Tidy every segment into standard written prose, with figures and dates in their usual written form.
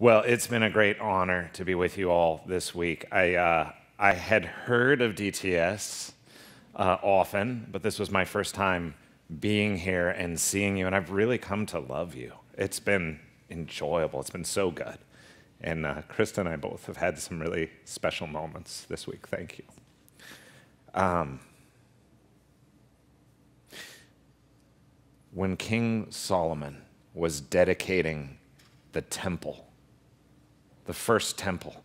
Well, it's been a great honor to be with you all this week. I had heard of DTS often, but this was my first time being here and seeing you, and I've really come to love you. It's been enjoyable. It's been so good. And Krista and I both have had some really special moments this week. Thank you. When King Solomon was dedicating the temple, the first temple,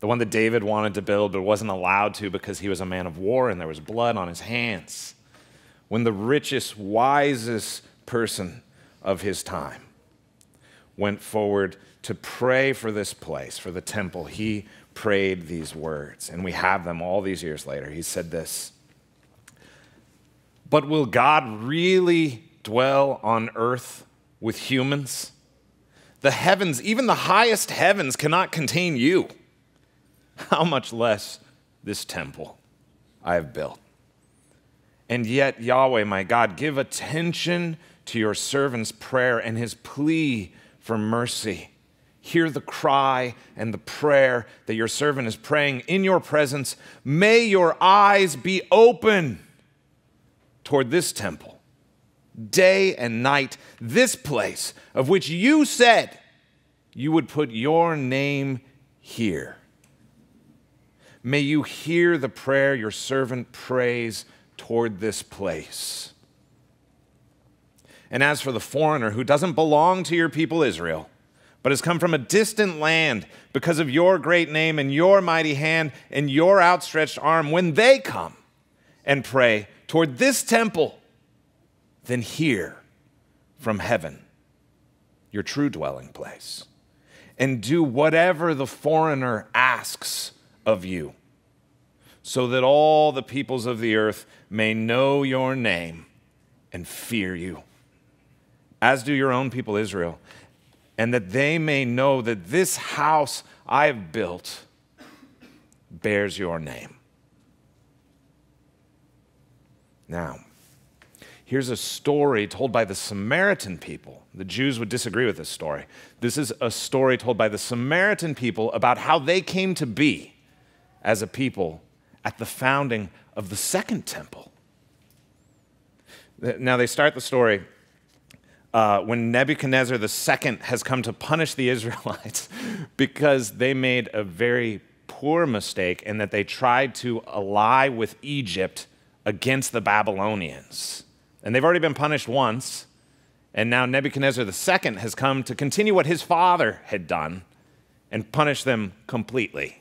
the one that David wanted to build but wasn't allowed to because he was a man of war and there was blood on his hands, when the richest, wisest person of his time went forward to pray for this place, for the temple, he prayed these words, and we have them all these years later. He said this: "But will God really dwell on earth with humans? The heavens, even the highest heavens, cannot contain you. How much less this temple I have built? And yet, Yahweh, my God, give attention to your servant's prayer and his plea for mercy. Hear the cry and the prayer that your servant is praying in your presence. May your eyes be open toward this temple, day and night, this place of which you said you would put your name here. May you hear the prayer your servant prays toward this place. And as for the foreigner who doesn't belong to your people Israel, but has come from a distant land because of your great name and your mighty hand and your outstretched arm, when they come and pray toward this temple, then hear from heaven, your true dwelling place, and do whatever the foreigner asks of you, so that all the peoples of the earth may know your name and fear you, as do your own people Israel, and that they may know that this house I have built bears your name." Now, here's a story told by the Samaritan people. The Jews would disagree with this story. This is a story told by the Samaritan people about how they came to be as a people at the founding of the second temple. Now, they start the story when Nebuchadnezzar II has come to punish the Israelites because they made a very poor mistake in that they tried to ally with Egypt against the Babylonians. And they've already been punished once, and now Nebuchadnezzar II has come to continue what his father had done and punish them completely.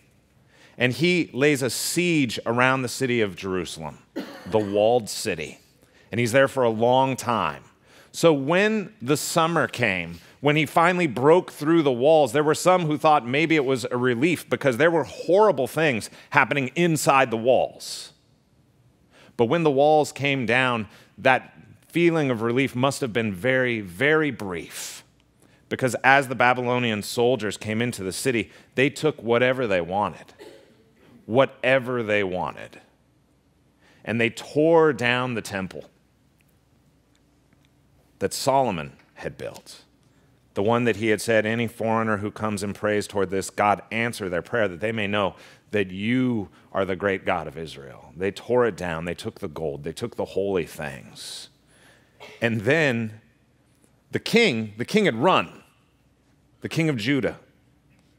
And he lays a siege around the city of Jerusalem, the walled city, and he's there for a long time. So when the summer came, when he finally broke through the walls, there were some who thought maybe it was a relief because there were horrible things happening inside the walls. But when the walls came down, that feeling of relief must have been very, very brief, because as the Babylonian soldiers came into the city, they took whatever they wanted, and they tore down the temple that Solomon had built, the one that he had said, "Any foreigner who comes and prays toward this, God answer their prayer that they may know that you are the great God of Israel." They tore it down. They took the gold. They took the holy things. And then the king had run. The king of Judah,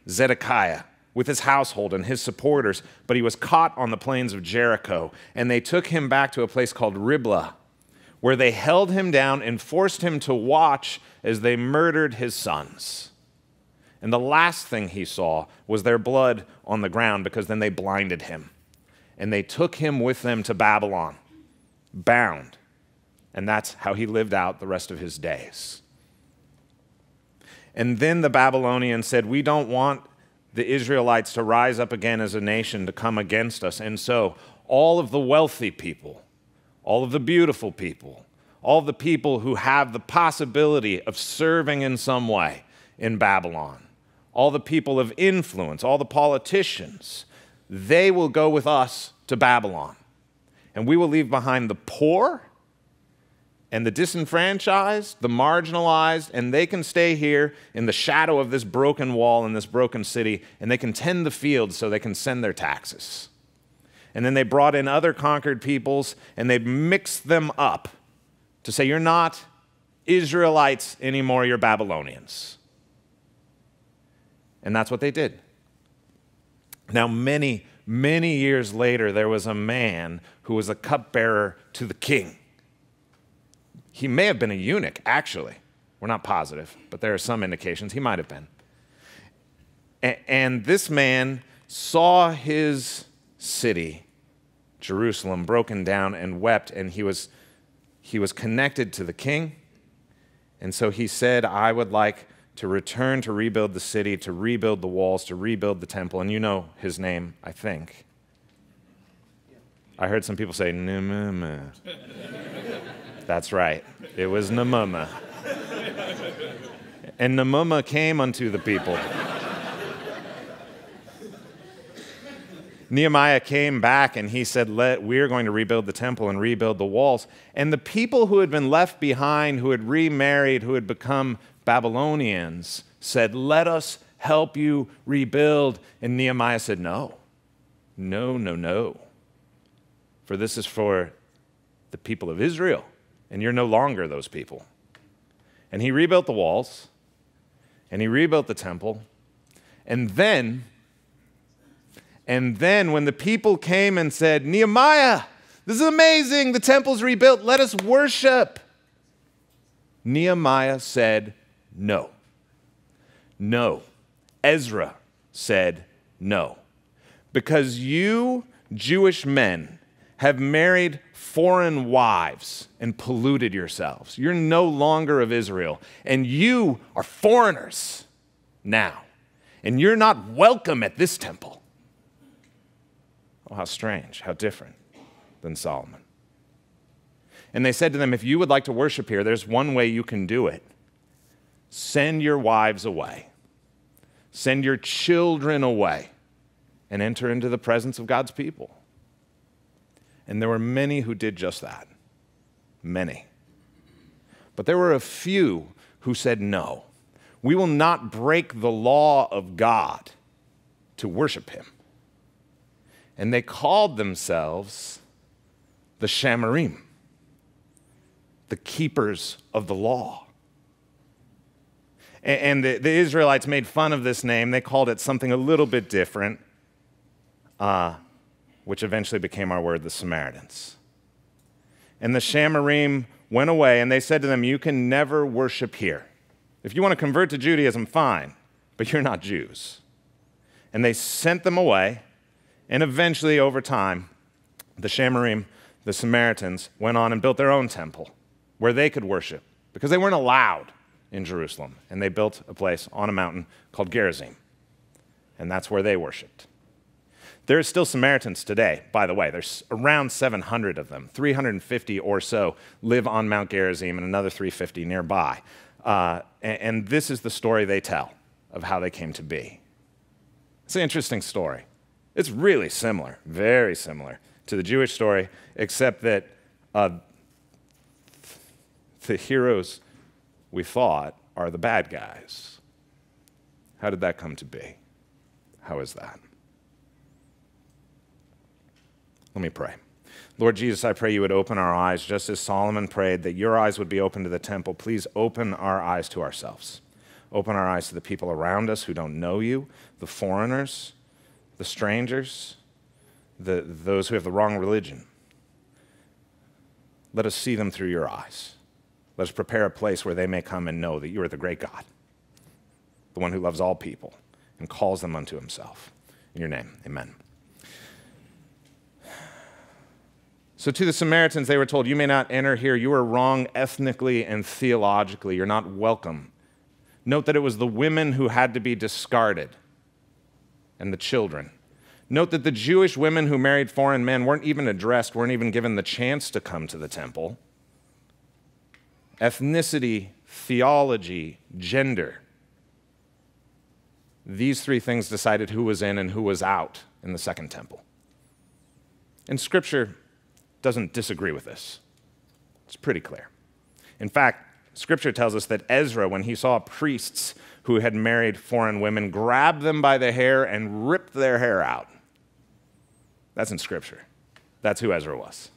Zedekiah, with his household and his supporters, but he was caught on the plains of Jericho, and they took him back to a place called Riblah, where they held him down and forced him to watch as they murdered his sons. And the last thing he saw was their blood on the ground, because then they blinded him. And they took him with them to Babylon, bound. And that's how he lived out the rest of his days. And then the Babylonians said, "We don't want the Israelites to rise up again as a nation to come against us." And so all of the wealthy people, all of the beautiful people, all of the people who have the possibility of serving in some way in Babylon, all the people of influence, all the politicians, they will go with us to Babylon. And we will leave behind the poor and the disenfranchised, the marginalized, and they can stay here in the shadow of this broken wall in this broken city, and they can tend the fields so they can send their taxes. And then they brought in other conquered peoples, and they mixed them up to say, you're not Israelites anymore, you're Babylonians. And that's what they did. Now, many, many years later, there was a man who was a cupbearer to the king. He may have been a eunuch, actually. We're not positive, but there are some indications he might have been. And this man saw his city, Jerusalem, broken down and wept, and he was connected to the king. And so he said, I would like to return to rebuild the city, to rebuild the walls, to rebuild the temple. And you know his name, I think. I heard some people say, Nehemiah. That's right. It was Nehemiah. And Nehemiah came unto the people. Nehemiah came back and he said, we're going to rebuild the temple and rebuild the walls. And the people who had been left behind, who had remarried, who had become Babylonians, said, let us help you rebuild. And Nehemiah said, no, no, no, no. For this is for the people of Israel. And you're no longer those people. And he rebuilt the walls, and he rebuilt the temple. And then when the people came and said, Nehemiah, this is amazing, the temple's rebuilt, let us worship. Nehemiah said, no. No. Ezra said, no. Because you Jewish men have married foreign wives and polluted yourselves. You're no longer of Israel, and you are foreigners now, and you're not welcome at this temple. Oh, how strange, how different than Solomon. And they said to them, if you would like to worship here, there's one way you can do it. Send your wives away. Send your children away and enter into the presence of God's people. And there were many who did just that, many. But there were a few who said, no, we will not break the law of God to worship him. And they called themselves the Shamarim, the keepers of the law. And the Israelites made fun of this name. They called it something a little bit different, which eventually became our word, the Samaritans. And the Shamarim went away, and they said to them, you can never worship here. If you want to convert to Judaism, fine, but you're not Jews. And they sent them away, and eventually, over time, the Shamarim, the Samaritans, went on and built their own temple where they could worship, because they weren't allowed in Jerusalem. And they built a place on a mountain called Gerizim, and that's where they worshiped. There are still Samaritans today, by the way. There's around 700 of them. 350 or so live on Mount Gerizim and another 350 nearby. And this is the story they tell of how they came to be. It's an interesting story. It's really similar, very similar to the Jewish story, except that the heroes we thought are the bad guys. How did that come to be? How is that? Let me pray. Lord Jesus, I pray you would open our eyes, just as Solomon prayed that your eyes would be open to the temple. Please open our eyes to ourselves. Open our eyes to the people around us who don't know you, the foreigners, the strangers, those who have the wrong religion. Let us see them through your eyes. Let us prepare a place where they may come and know that you are the great God, the one who loves all people and calls them unto himself. In your name, amen. So to the Samaritans, they were told, you may not enter here. You are wrong ethnically and theologically. You're not welcome. Note that it was the women who had to be discarded and the children. Note that the Jewish women who married foreign men weren't even addressed, weren't even given the chance to come to the temple. Ethnicity, theology, gender. These three things decided who was in and who was out in the second temple. And Scripture doesn't disagree with this. It's pretty clear. In fact, Scripture tells us that Ezra, when he saw priests who had married foreign women, grabbed them by the hair and ripped their hair out. That's in Scripture. That's who Ezra was.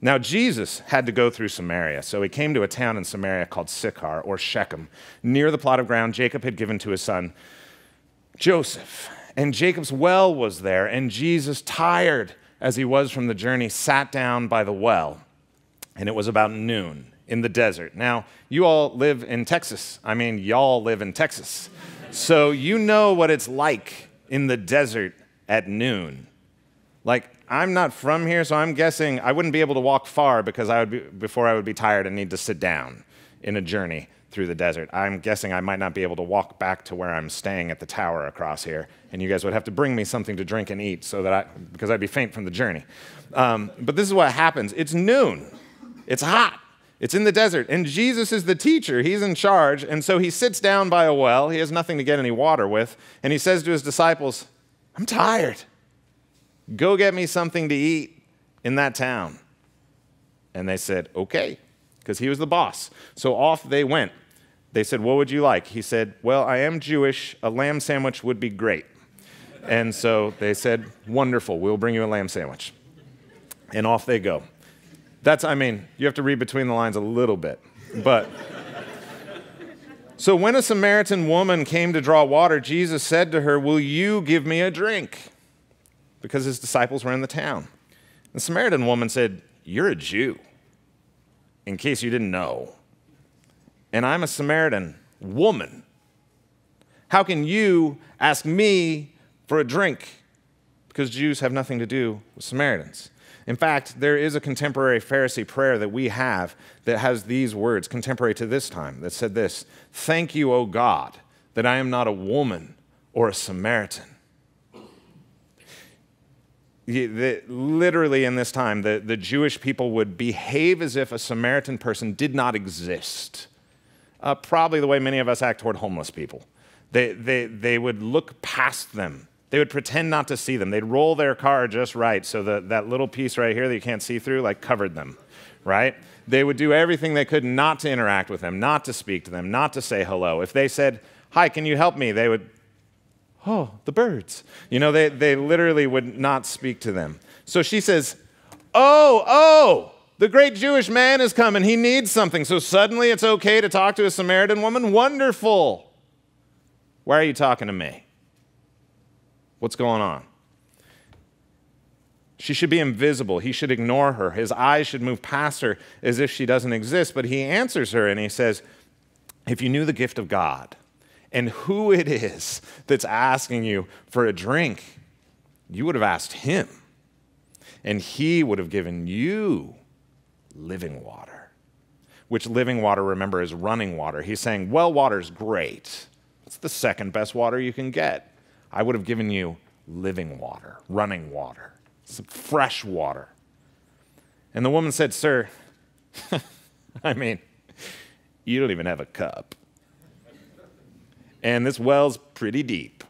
Now, Jesus had to go through Samaria, so he came to a town in Samaria called Sychar, or Shechem, near the plot of ground Jacob had given to his son Joseph. And Jacob's well was there, and Jesus, tired as he was from the journey, sat down by the well, and it was about noon in the desert. Now, you all live in Texas. I mean, y'all live in Texas. So you know what it's like in the desert at noon. Like, I'm not from here, so I'm guessing I wouldn't be able to walk far because before I would be tired and need to sit down in a journey through the desert. I'm guessing I might not be able to walk back to where I'm staying at the tower across here, and you guys would have to bring me something to drink and eat so that because I'd be faint from the journey. But this is what happens. It's noon. It's hot. It's in the desert, and Jesus is the teacher. He's in charge, and so he sits down by a well. He has nothing to get any water with, and he says to his disciples, "I'm tired. Go get me something to eat in that town." And they said, "Okay," because he was the boss. So off they went. They said, "What would you like?" He said, "Well, I am Jewish. A lamb sandwich would be great." And so they said, "Wonderful. We'll bring you a lamb sandwich." And off they go. That's, I mean, you have to read between the lines a little bit. But so when a Samaritan woman came to draw water, Jesus said to her, "Will you give me a drink?" because his disciples were in the town. The Samaritan woman said, "You're a Jew, in case you didn't know. And I'm a Samaritan woman. How can you ask me for a drink?" Because Jews have nothing to do with Samaritans. In fact, there is a contemporary Pharisee prayer that we have that has these words, contemporary to this time, that said this: "Thank you, O God, that I am not a woman or a Samaritan." Literally in this time, the Jewish people would behave as if a Samaritan person did not exist. Probably the way many of us act toward homeless people. They would look past them. They would pretend not to see them. They'd roll their car just right so that little piece right here that you can't see through, like, covered them, right? They would do everything they could not to interact with them, not to speak to them, not to say hello. If they said, "Hi, can you help me?" they would, "Oh, the birds." You know, they literally would not speak to them. So she says, oh, the great Jewish man is coming. He needs something. So suddenly it's okay to talk to a Samaritan woman? Wonderful. Why are you talking to me? What's going on? She should be invisible. He should ignore her. His eyes should move past her as if she doesn't exist. But he answers her and he says, "If you knew the gift of God, and who it is that's asking you for a drink, you would have asked him, and he would have given you living water." Which living water, remember, is running water. He's saying, well water's great. It's the second best water you can get. I would have given you living water, running water, some fresh water. And the woman said, "Sir, I mean, you don't even have a cup. And this well's pretty deep.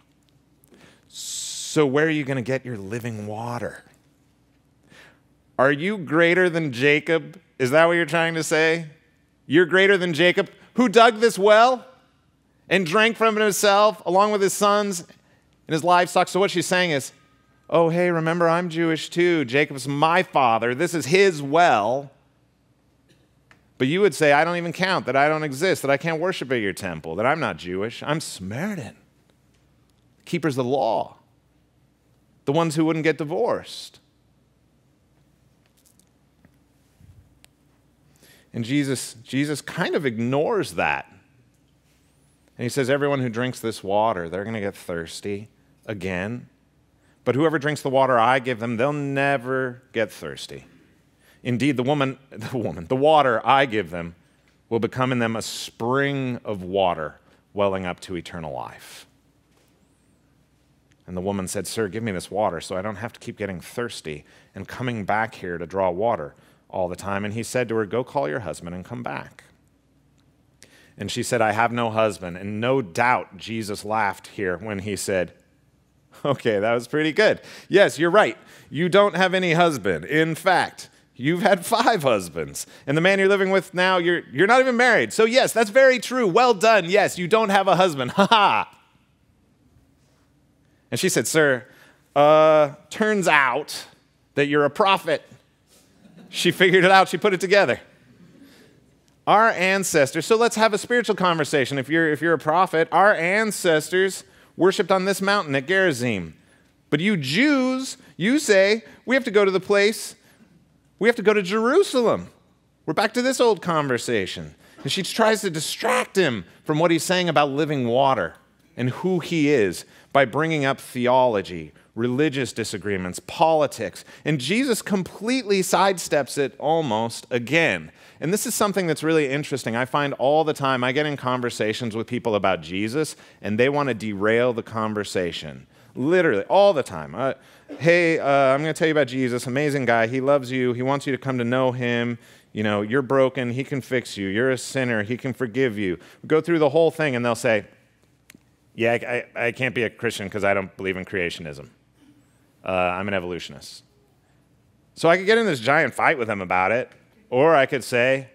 So where are you going to get your living water? Are you greater than Jacob? Is that what you're trying to say? You're greater than Jacob, who dug this well and drank from it himself, along with his sons and his livestock." So what she's saying is, oh, hey, remember, I'm Jewish too. Jacob's my father. This is his well. But you would say, I don't even count, that I don't exist, that I can't worship at your temple, that I'm not Jewish. I'm Samaritan. Keepers of the law. The ones who wouldn't get divorced. And Jesus kind of ignores that. And he says, everyone who drinks this water, they're going to get thirsty again. But whoever drinks the water I give them, they'll never get thirsty. Indeed, the water I give them will become in them a spring of water welling up to eternal life. And the woman said, "Sir, give me this water so I don't have to keep getting thirsty and coming back here to draw water all the time." And he said to her, "Go call your husband and come back." And she said, "I have no husband." And no doubt Jesus laughed here when he said, "Okay, that was pretty good. Yes, you're right. You don't have any husband. In fact, You've had 5 husbands, and the man you're living with now, you're not even married. So yes, that's very true. Well done. Yes, you don't have a husband. Ha ha. And she said, sir, turns out that you're a prophet. She figured it out. She put it together. Our ancestors, so let's have a spiritual conversation. If you're a prophet, our ancestors worshipped on this mountain at Gerizim. But you Jews, you say, we have to go to the place... We have to go to Jerusalem. We're back to this old conversation. And she tries to distract him from what he's saying about living water and who he is by bringing up theology, religious disagreements, politics. And Jesus completely sidesteps it almost again. And this is something that's really interesting. I find all the time I get in conversations with people about Jesus, and they want to derail the conversation. Literally, all the time. Hey, I'm going to tell you about Jesus, amazing guy. He loves you. He wants you to come to know him. You know, you're broken. He can fix you. You're a sinner. He can forgive you. We go through the whole thing, and they'll say, yeah, I can't be a Christian because I don't believe in creationism. I'm an evolutionist. So I could get in this giant fight with them about it, or I could say,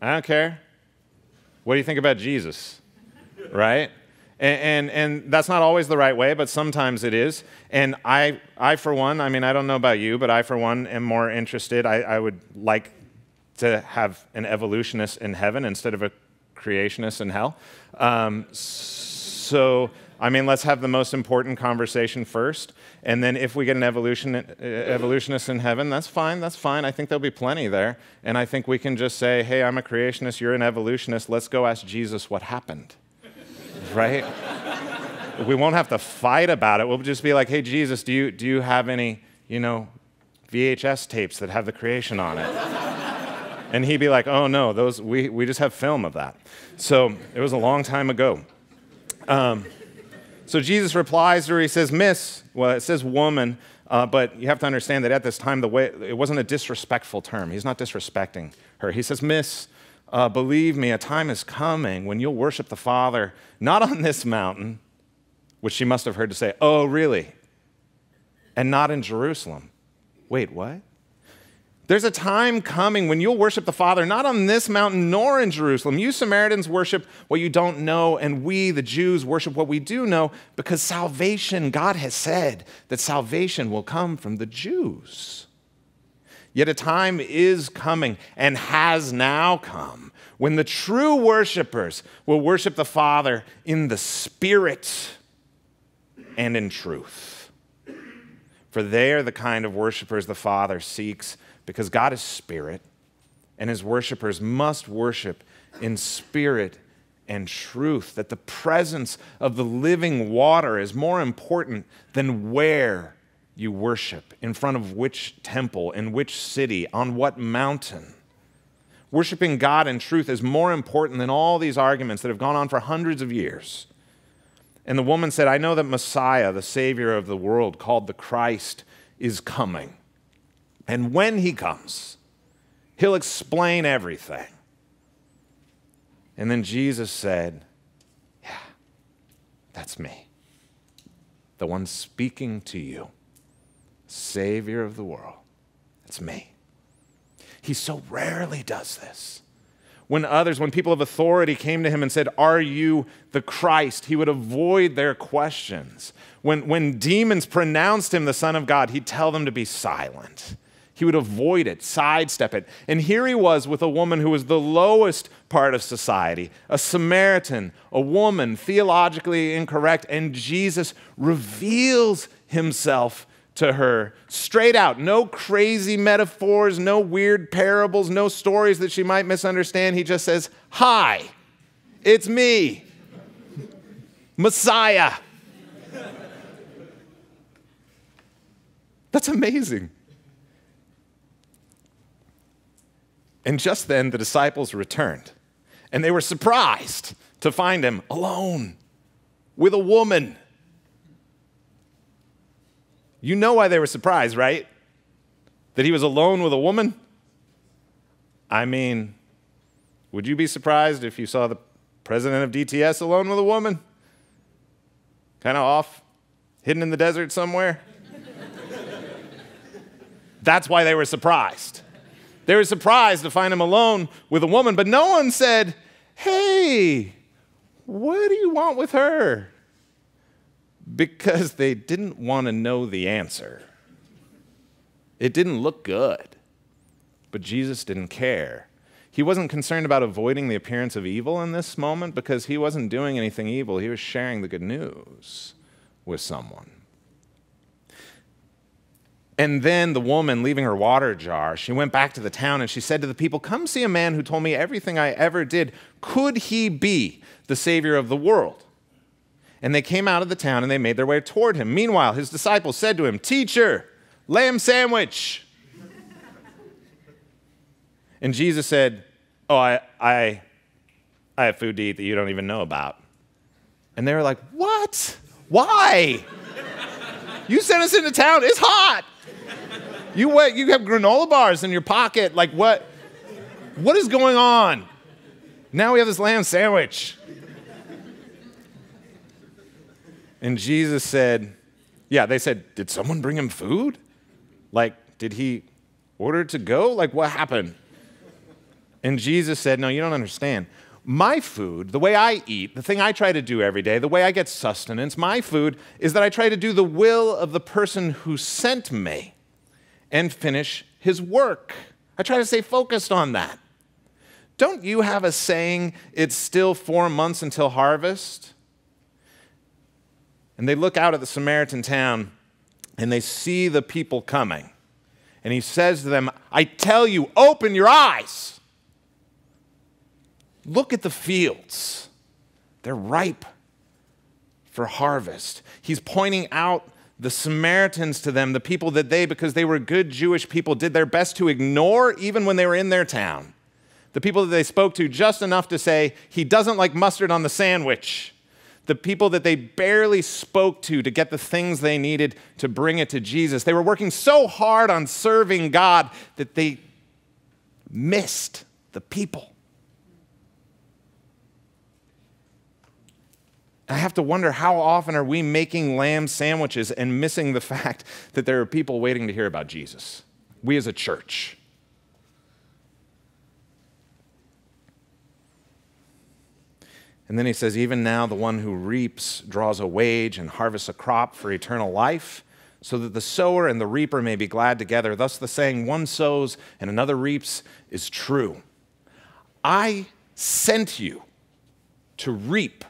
I don't care. What do you think about Jesus? Right? And that's not always the right way, but sometimes it is. And I for one, I mean, I don't know about you, but I, for one, am more interested. I would like to have an evolutionist in heaven instead of a creationist in hell. So, I mean, let's have the most important conversation first. And then if we get an evolutionist in heaven, that's fine, that's fine. I think there'll be plenty there. And I think we can just say, hey, I'm a creationist, you're an evolutionist. Let's go ask Jesus what happened. Right? We won't have to fight about it. We'll just be like, hey, Jesus, do you have any, you know, VHS tapes that have the creation on it? And he'd be like, oh, no, those we just have film of that. So it was a long time ago. So Jesus replies to her. He says, miss, well, it says woman, but you have to understand that at this time, the way it wasn't a disrespectful term. He's not disrespecting her. He says, miss, believe me, a time is coming when you'll worship the Father, not on this mountain, which she must have heard to say, oh, really? And not in Jerusalem. Wait, what? There's a time coming when you'll worship the Father, not on this mountain, nor in Jerusalem. You Samaritans worship what you don't know, and we, the Jews, worship what we do know, because salvation, God has said that salvation will come from the Jews. Yet a time is coming and has now come when the true worshipers will worship the Father in the Spirit and in truth. For they are the kind of worshipers the Father seeks, because God is Spirit, and his worshipers must worship in spirit and truth, that the presence of the living water is more important than where you worship, in front of which temple, in which city, on what mountain. Worshiping God in truth is more important than all these arguments that have gone on for hundreds of years. And the woman said, I know that Messiah, the Savior of the world, called the Christ, is coming. And when he comes, he'll explain everything. And then Jesus said, yeah, that's me, the one speaking to you. Savior of the world. It's me. He so rarely does this. When people of authority came to him and said, are you the Christ? He would avoid their questions. When demons pronounced him the Son of God, he'd tell them to be silent. He would avoid it, sidestep it. And here he was with a woman who was the lowest part of society, a Samaritan, a woman, theologically incorrect, and Jesus reveals himself to her, straight out, no crazy metaphors, no weird parables, no stories that she might misunderstand. He just says, hi, it's me, Messiah. That's amazing. And just then the disciples returned, and they were surprised to find him alone with a woman. You know why they were surprised, right? That he was alone with a woman? I mean, would you be surprised if you saw the president of DTS alone with a woman? Kind of off, hidden in the desert somewhere? That's why they were surprised. They were surprised to find him alone with a woman, but no one said, hey, what do you want with her? Because they didn't want to know the answer. It didn't look good, but Jesus didn't care. He wasn't concerned about avoiding the appearance of evil in this moment because he wasn't doing anything evil. He was sharing the good news with someone. And then the woman, leaving her water jar, she went back to the town and she said to the people, come see a man who told me everything I ever did. Could he be the Savior of the world? And they came out of the town and they made their way toward him. Meanwhile, his disciples said to him, teacher, lamb sandwich. And Jesus said, oh, I have food to eat that you don't even know about. And they were like, what? Why? You sent us into town. It's hot. You have granola bars in your pocket. Like, what is going on? Now we have this lamb sandwich. And Jesus said, yeah, they said, did someone bring him food? Like, did he order to go? Like, what happened? And Jesus said, no, you don't understand. My food, the way I eat, the thing I try to do every day, the way I get sustenance, my food is that I try to do the will of the person who sent me and finish his work. I try to stay focused on that. Don't you have a saying, it's still 4 months until harvest? And they look out at the Samaritan town and they see the people coming. And he says to them, I tell you, open your eyes. Look at the fields. They're ripe for harvest. He's pointing out the Samaritans to them, the people that they, because they were good Jewish people, did their best to ignore even when they were in their town. The people that they spoke to just enough to say, he doesn't like mustard on the sandwich. The people that they barely spoke to get the things they needed to bring it to Jesus. They were working so hard on serving God that they missed the people. I have to wonder, how often are we making lamb sandwiches and missing the fact that there are people waiting to hear about Jesus? We as a church. And then he says, even now the one who reaps draws a wage and harvests a crop for eternal life, so that the sower and the reaper may be glad together. Thus the saying, one sows and another reaps, is true. I sent you to reap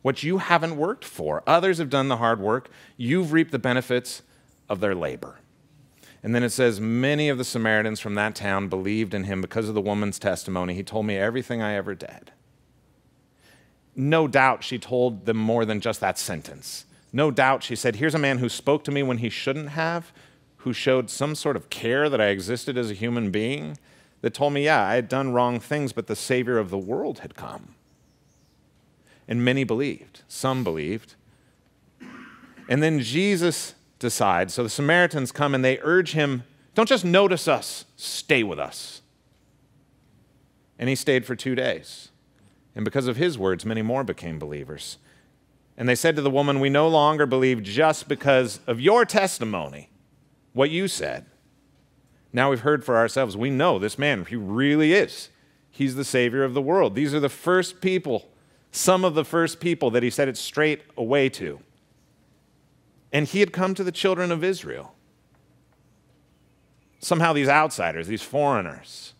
what you haven't worked for. Others have done the hard work. You've reaped the benefits of their labor. And then it says, many of the Samaritans from that town believed in him because of the woman's testimony. He told me everything I ever did. No doubt she told them more than just that sentence. No doubt she said, here's a man who spoke to me when he shouldn't have, who showed some sort of care that I existed as a human being, that told me, yeah, I had done wrong things, but the Savior of the world had come. And many believed. Some believed. And then Jesus decides. So the Samaritans come and they urge him, don't just notice us, stay with us. And he stayed for 2 days. And because of his words, many more became believers. And they said to the woman, we no longer believe just because of your testimony, what you said. Now we've heard for ourselves, we know this man, he really is. He's the Savior of the world. These are the first people, some of the first people that he said it straight away to. And he had come to the children of Israel. Somehow these outsiders, these foreigners,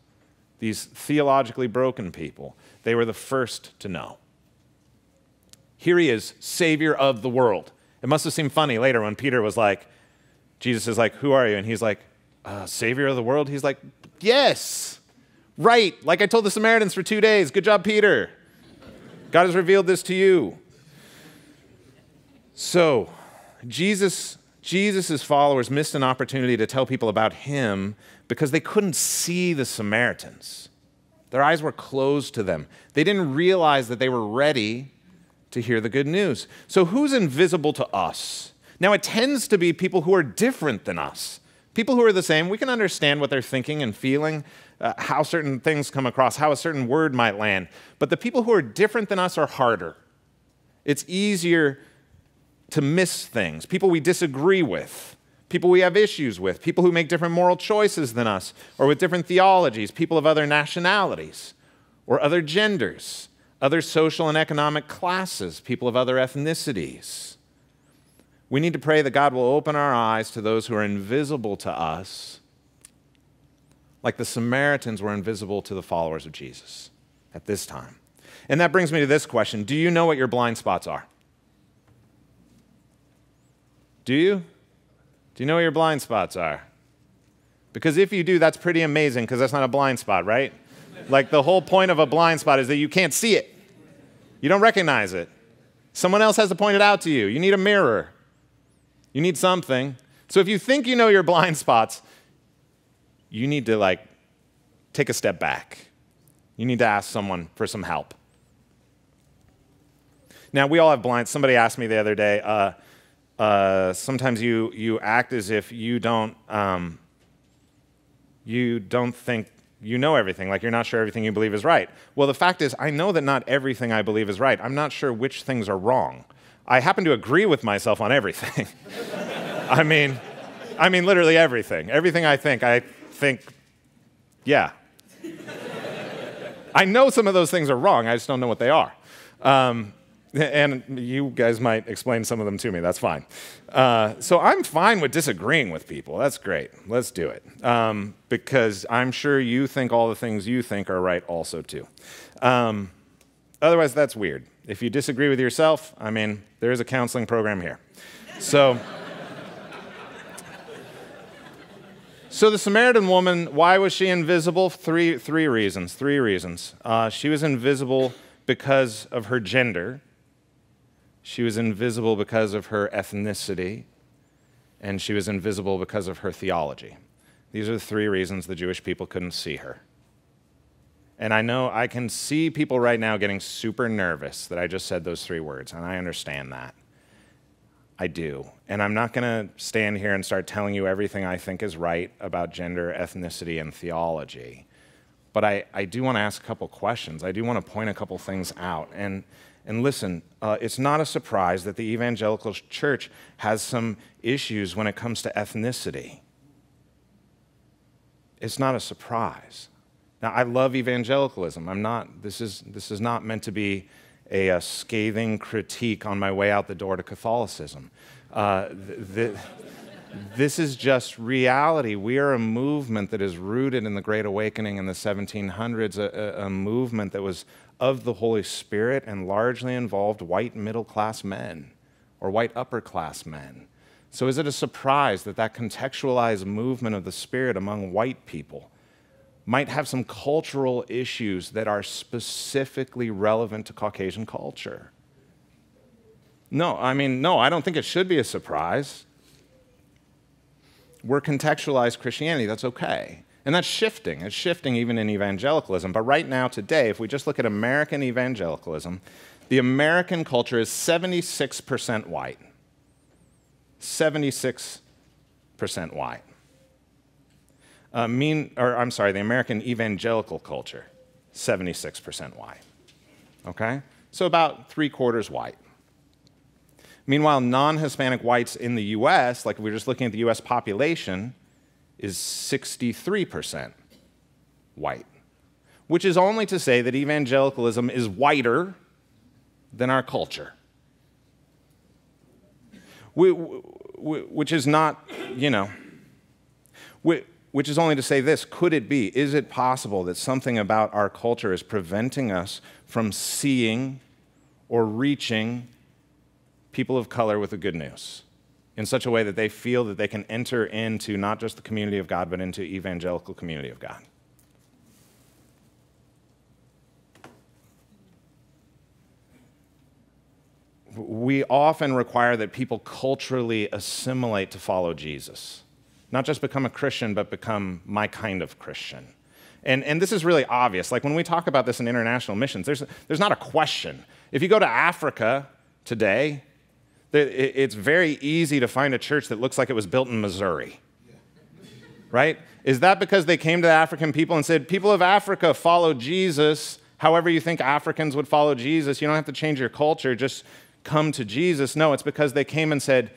these theologically broken people, they were the first to know. Here he is, Savior of the world. It must have seemed funny later when Peter was like, Jesus is like, who are you? And he's like, Savior of the world? He's like, yes, right. Like I told the Samaritans for 2 days. Good job, Peter. God has revealed this to you. So Jesus' followers missed an opportunity to tell people about him because they couldn't see the Samaritans. Their eyes were closed to them. They didn't realize that they were ready to hear the good news. So who's invisible to us? Now, it tends to be people who are different than us. People who are the same, we can understand what they're thinking and feeling, how certain things come across, how a certain word might land. But the people who are different than us are harder. It's easier to miss things, people we disagree with, people we have issues with, people who make different moral choices than us, or with different theologies, people of other nationalities, or other genders, other social and economic classes, people of other ethnicities. We need to pray that God will open our eyes to those who are invisible to us, like the Samaritans were invisible to the followers of Jesus at this time. And that brings me to this question. Do you know what your blind spots are? Do you? Do you know what your blind spots are? Because if you do, that's pretty amazing, because that's not a blind spot, right? Like, the whole point of a blind spot is that you can't see it. You don't recognize it. Someone else has to point it out to you. You need a mirror. You need something. So if you think you know your blind spots, you need to, like, take a step back. You need to ask someone for some help. Now, we all have blinds. Somebody asked me the other day, sometimes you act as if you don't think you know everything, like you're not sure everything you believe is right. Well, the fact is, I know that not everything I believe is right. I'm not sure which things are wrong. I happen to agree with myself on everything. I mean, literally everything. Everything I think, yeah. I know some of those things are wrong. I just don't know what they are. And you guys might explain some of them to me. That's fine. So I'm fine with disagreeing with people. That's great. Let's do it. Because I'm sure you think all the things you think are right also, too. Otherwise, that's weird. If you disagree with yourself, I mean, there is a counseling program here. So the Samaritan woman, why was she invisible? Three reasons. She was invisible because of her gender. She was invisible because of her ethnicity. And she was invisible because of her theology. These are the three reasons the Jewish people couldn't see her. And I know I can see people right now getting super nervous that I just said those three words, and I understand that. I do. And I'm not going to stand here and start telling you everything I think is right about gender, ethnicity, and theology. But I do want to ask a couple questions. I do want to point a couple things out. And listen, it's not a surprise that the evangelical church has some issues when it comes to ethnicity. It's not a surprise. Now, I love evangelicalism. I'm not, this is not meant to be a scathing critique on my way out the door to Catholicism. This is just reality. We are a movement that is rooted in the Great Awakening in the 1700s, a movement that was of the Holy Spirit and largely involved white middle-class men or white upper-class men. So is it a surprise that that contextualized movement of the Spirit among white people might have some cultural issues that are specifically relevant to Caucasian culture? No, I mean, no, I don't think it should be a surprise. We're contextualized Christianity, that's okay. And that's shifting. It's shifting even in evangelicalism. But right now, today, if we just look at American evangelicalism, the American culture is 76% white. 76% white. The American evangelical culture, 76% white, okay? So about 3/4 white. Meanwhile, non-Hispanic whites in the U.S., like if we're just looking at the U.S. population, is 63% white, which is only to say that evangelicalism is whiter than our culture. Which is not, you know... Which is only to say this, could it be, is it possible that something about our culture is preventing us from seeing or reaching people of color with the good news in such a way that they feel that they can enter into not just the community of God, but into evangelical community of God? We often require that people culturally assimilate to follow Jesus. Not just become a Christian, but become my kind of Christian. And this is really obvious. Like when we talk about this in international missions, there's not a question. If you go to Africa today, it's very easy to find a church that looks like it was built in Missouri. Right? Is that because they came to the African people and said, people of Africa, follow Jesus. However you think Africans would follow Jesus, you don't have to change your culture, just come to Jesus. No, it's because they came and said,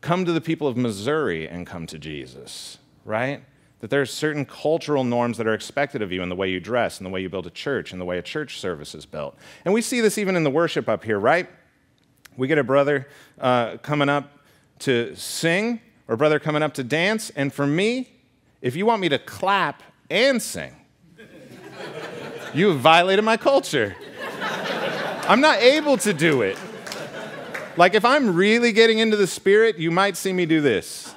come to the people of Missouri and come to Jesus, right? That there are certain cultural norms that are expected of you in the way you dress, in the way you build a church, in the way a church service is built. And we see this even in the worship up here, right? We get a brother coming up to sing, or a brother coming up to dance, and for me, if you want me to clap and sing, you have violated my culture. I'm not able to do it. Like, if I'm really getting into the spirit, you might see me do this.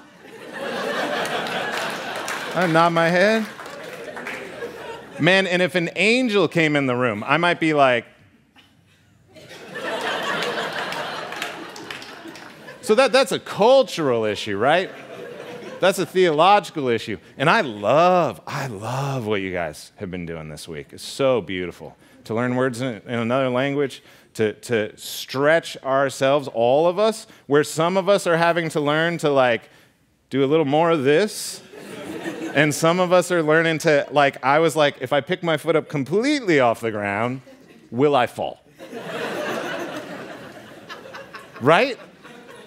I nod my head. Man, and if an angel came in the room, I might be like. So that's a cultural issue, right? That's a theological issue. And I love what you guys have been doing this week. It's so beautiful to learn words in another language, to stretch ourselves, all of us, where some of us are having to learn to, like, do a little more of this. And some of us are learning to, like, I was like, if I pick my foot up completely off the ground, will I fall? Right?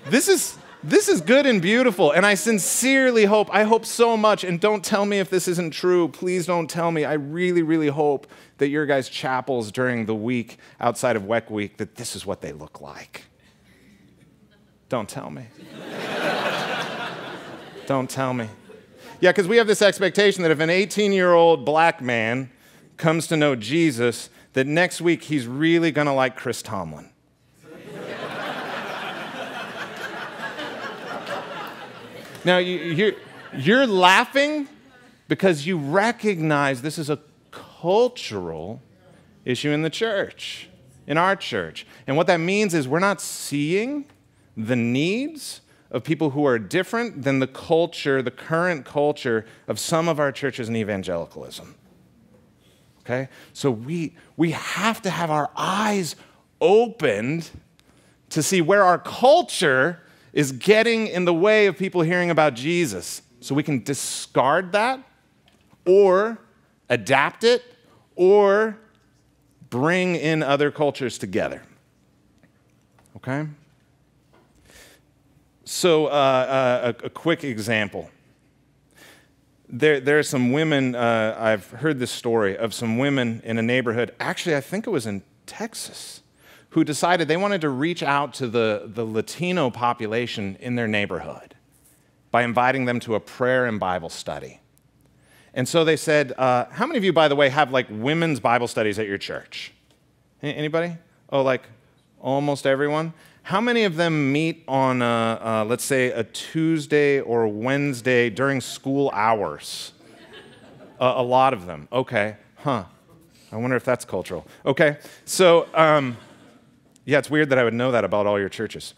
This is good and beautiful, and I sincerely hope, I hope so much, and don't tell me if this isn't true, please don't tell me. I really, really hope that your guys' chapels during the week, outside of WEC week, that this is what they look like. Don't tell me. Don't tell me. Yeah, because we have this expectation that if an 18-year-old black man comes to know Jesus, that next week he's really going to like Chris Tomlin. Now, you're laughing because you recognize this is a cultural issue in the church, in our church. And what that means is we're not seeing the needs of people who are different than the culture, the current culture of some of our churches in evangelicalism, okay? So we have to have our eyes opened to see where our culture is getting in the way of people hearing about Jesus, so we can discard that or adapt it or bring in other cultures together, okay? So a quick example. There are some women, I've heard this story of some women in a neighborhood, actually I think it was in Texas, who decided they wanted to reach out to the Latino population in their neighborhood by inviting them to a prayer and Bible study. And so they said, how many of you, by the way, have like women's Bible studies at your church? Anybody? Oh, like almost everyone? How many of them meet on, let's say, a Tuesday or a Wednesday during school hours? A lot of them. Okay. Huh. I wonder if that's cultural. Okay. So, yeah, it's weird that I would know that about all your churches.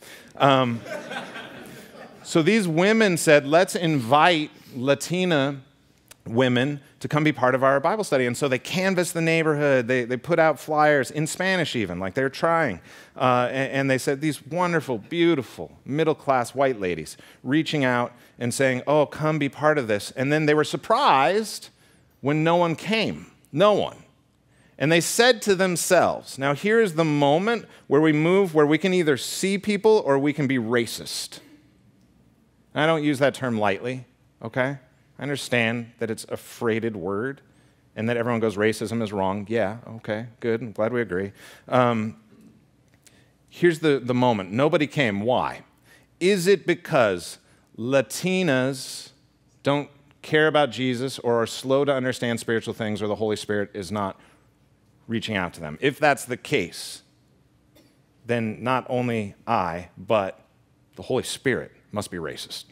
So these women said, let's invite Latina women to come be part of our Bible study. And so they canvassed the neighborhood. They put out flyers in Spanish even, like they're trying. And they said, these wonderful, beautiful, middle-class white ladies reaching out and saying, oh, come be part of this. And then they were surprised when no one came. No one. And they said to themselves, now here is the moment where we move, where we can either see people or we can be racist. And I don't use that term lightly, okay? I understand that it's a freighted word and that everyone goes, racism is wrong. Yeah, okay, good. I'm glad we agree. Here's the moment. Nobody came. Why? Is it because Latinas don't care about Jesus or are slow to understand spiritual things or the Holy Spirit is not reaching out to them? If that's the case, then not only I, but the Holy Spirit must be racist.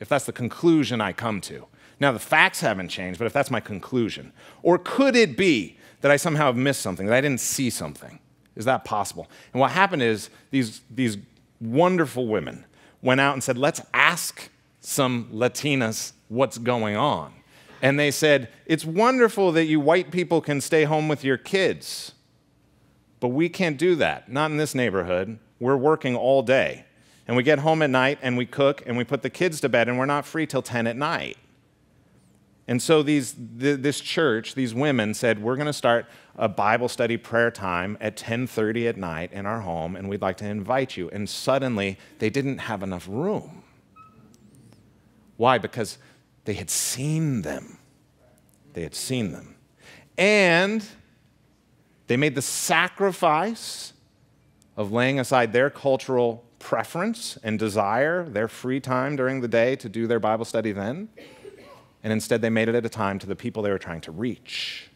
If that's the conclusion I come to. Now, the facts haven't changed, but if that's my conclusion. Or could it be that I somehow have missed something, that I didn't see something? Is that possible? And what happened is these wonderful women went out and said, let's ask some Latinas what's going on. And they said, it's wonderful that you white people can stay home with your kids, but we can't do that. Not in this neighborhood. We're working all day. And we get home at night, and we cook, and we put the kids to bed, and we're not free till 10 at night. And so this church, these women said, we're going to start a Bible study prayer time at 10:30 at night in our home, and we'd like to invite you. And suddenly, they didn't have enough room. Why? Because they had seen them. They had seen them. And they made the sacrifice of laying aside their cultural preference and desire, their free time during the day to do their Bible study then, and instead they made it at a time to the people they were trying to reach.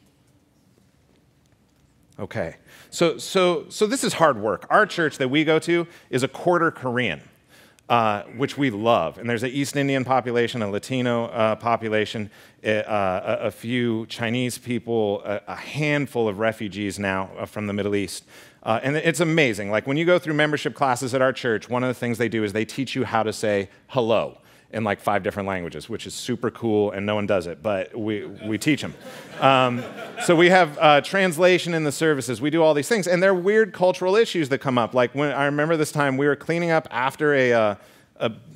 Okay, so this is hard work. Our church that we go to is a quarter Korean, which we love, and there's an East Indian population, a Latino population, a few Chinese people, a handful of refugees now from the Middle East. And it's amazing. Like when you go through membership classes at our church, one of the things they do is they teach you how to say hello in like 5 different languages, which is super cool and no one does it, but we teach them. So we have translation in the services. We do all these things. And there are weird cultural issues that come up. Like when I remember this time we were cleaning up after a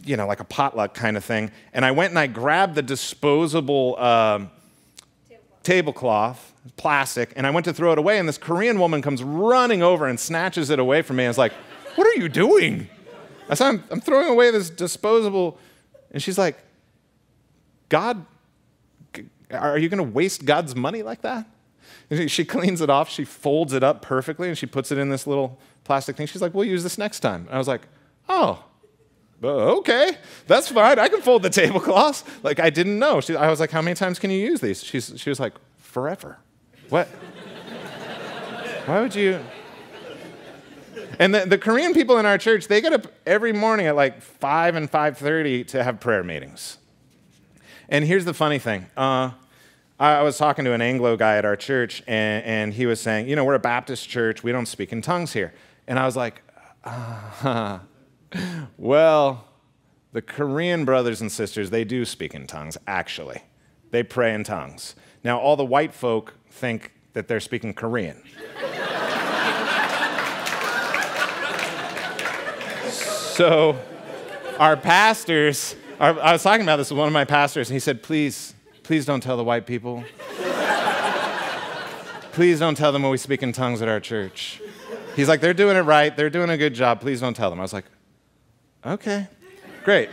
you know, like a potluck kind of thing. And I went and I grabbed the disposable tablecloth, plastic, and I went to throw it away, and this Korean woman comes running over and snatches it away from me and is like, "What are you doing?" I said, I'm throwing away this disposable. And she's like, "God, are you going to waste God's money like that?" And she cleans it off, she folds it up perfectly, and she puts it in this little plastic thing. She's like, "We'll use this next time." And I was like, "Oh, okay, that's fine. I can fold the tablecloths." Like, I didn't know. I was like, "How many times can you use these?" She was like, "Forever." What? Why would you? And the Korean people in our church, they get up every morning at like 5 and 5:30 to have prayer meetings. And here's the funny thing. I was talking to an Anglo guy at our church, and he was saying, "You know, we're a Baptist church. We don't speak in tongues here." And I was like, well, the Korean brothers and sisters, they do speak in tongues, actually. They pray in tongues. Now, all the white folk think that they're speaking Korean. So our pastors, I was talking about this with one of my pastors, and he said, please don't tell the white people. Please don't tell them when we speak in tongues at our church. He's like, they're doing it right. They're doing a good job. Please don't tell them. I was like, okay, great.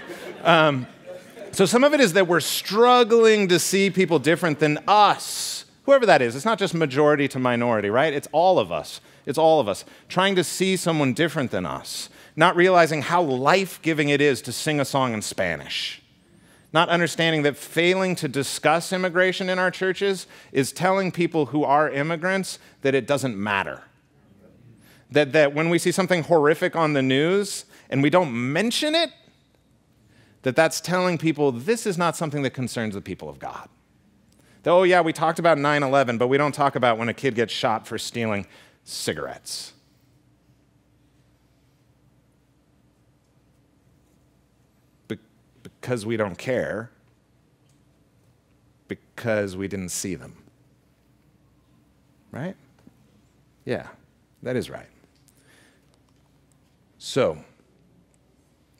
So some of it is that we're struggling to see people different than us. Whoever that is, it's not just majority to minority, right? It's all of us. It's all of us trying to see someone different than us, not realizing how life-giving it is to sing a song in Spanish, not understanding that failing to discuss immigration in our churches is telling people who are immigrants that it doesn't matter, that when we see something horrific on the news and we don't mention it, that's telling people this is not something that concerns the people of God. Oh, yeah, we talked about 9/11, but we don't talk about when a kid gets shot for stealing cigarettes. Because we don't care. Because we didn't see them. Right? Yeah, that is right. So,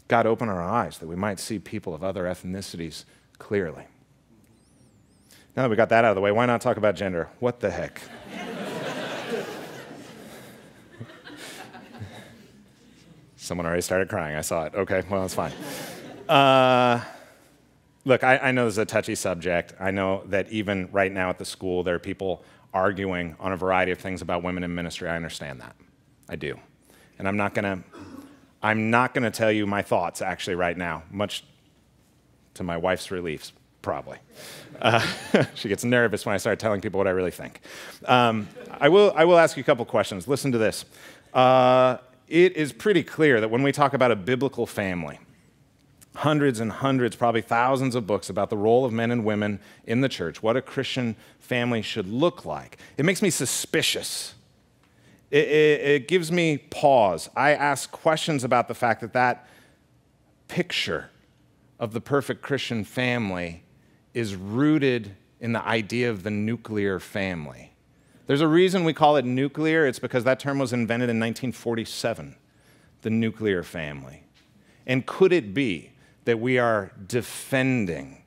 God, open our eyes that we might see people of other ethnicities clearly. Now that we got that out of the way, why not talk about gender? What the heck? Someone already started crying. I saw it. Okay, well, that's fine. Look, I know this is a touchy subject. I know that even right now at the school, there are people arguing on a variety of things about women in ministry. I understand that. I do. And I'm not going to tell you my thoughts, actually, right now, much to my wife's relief. Probably. She gets nervous when I start telling people what I really think. I will ask you a couple questions. Listen to this. It is pretty clear that when we talk about a biblical family, hundreds and hundreds, probably thousands of books about the role of men and women in the church, what a Christian family should look like, it makes me suspicious. It gives me pause. I ask questions about the fact that picture of the perfect Christian family is rooted in the idea of the nuclear family. There's a reason we call it nuclear. It's because that term was invented in 1947, the nuclear family. And could it be that we are defending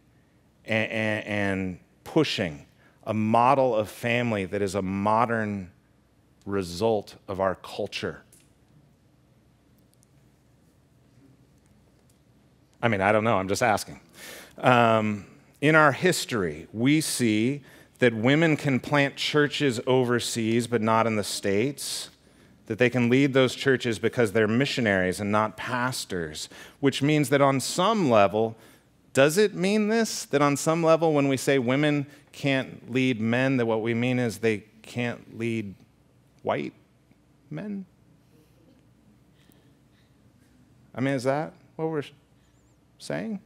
and pushing a model of family that is a modern result of our culture. I mean, I don't know, I'm just asking. In our history, we see that women can plant churches overseas but not in the States, that they can lead those churches because they're missionaries and not pastors, which means that on some level, does it mean this? That on some level, when we say women can't lead men, that what we mean is they can't lead white men? I mean, is that what we're saying?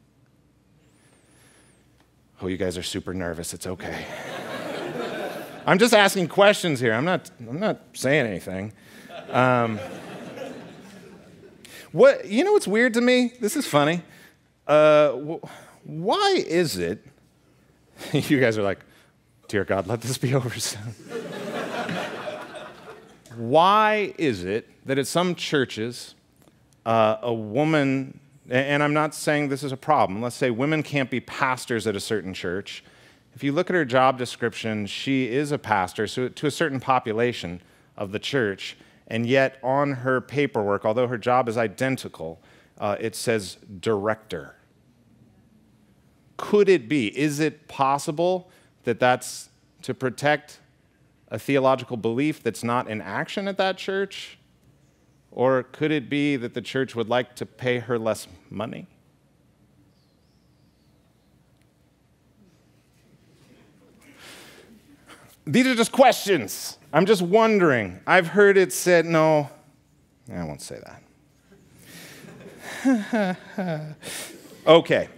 Oh, you guys are super nervous. It's okay. I'm just asking questions here. I'm not saying anything. What, you know what's weird to me? This is funny. Why is it? You guys are like, dear God, let this be over soon. Why is it that at some churches, a woman, and I'm not saying this is a problem. Let's say women can't be pastors at a certain church. If you look at her job description, she is a pastor so to a certain population of the church, and yet on her paperwork, although her job is identical, it says director. Could it be? Is it possible that that's to protect a theological belief that's not in action at that church? Or could it be that the church would like to pay her less money? These are just questions. I'm just wondering. I've heard it said, no, I won't say that. Okay.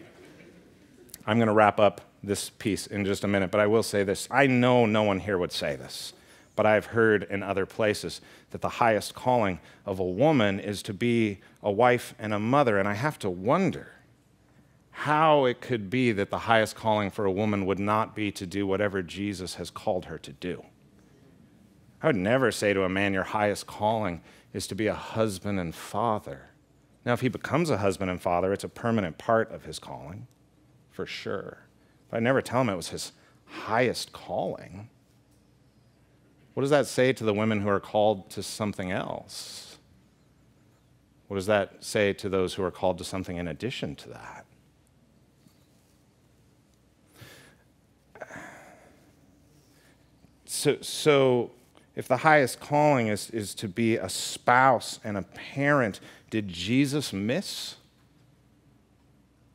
I'm going to wrap up this piece in just a minute, but I will say this. I know no one here would say this, but I've heard in other places that the highest calling of a woman is to be a wife and a mother, and I have to wonder how it could be that the highest calling for a woman would not be to do whatever Jesus has called her to do. I would never say to a man, your highest calling is to be a husband and father. Now, if he becomes a husband and father, it's a permanent part of his calling, for sure. But I'd never tell him it was his highest calling. What does that say to the women who are called to something else? What does that say to those who are called to something in addition to that? So if the highest calling is to be a spouse and a parent, did Jesus miss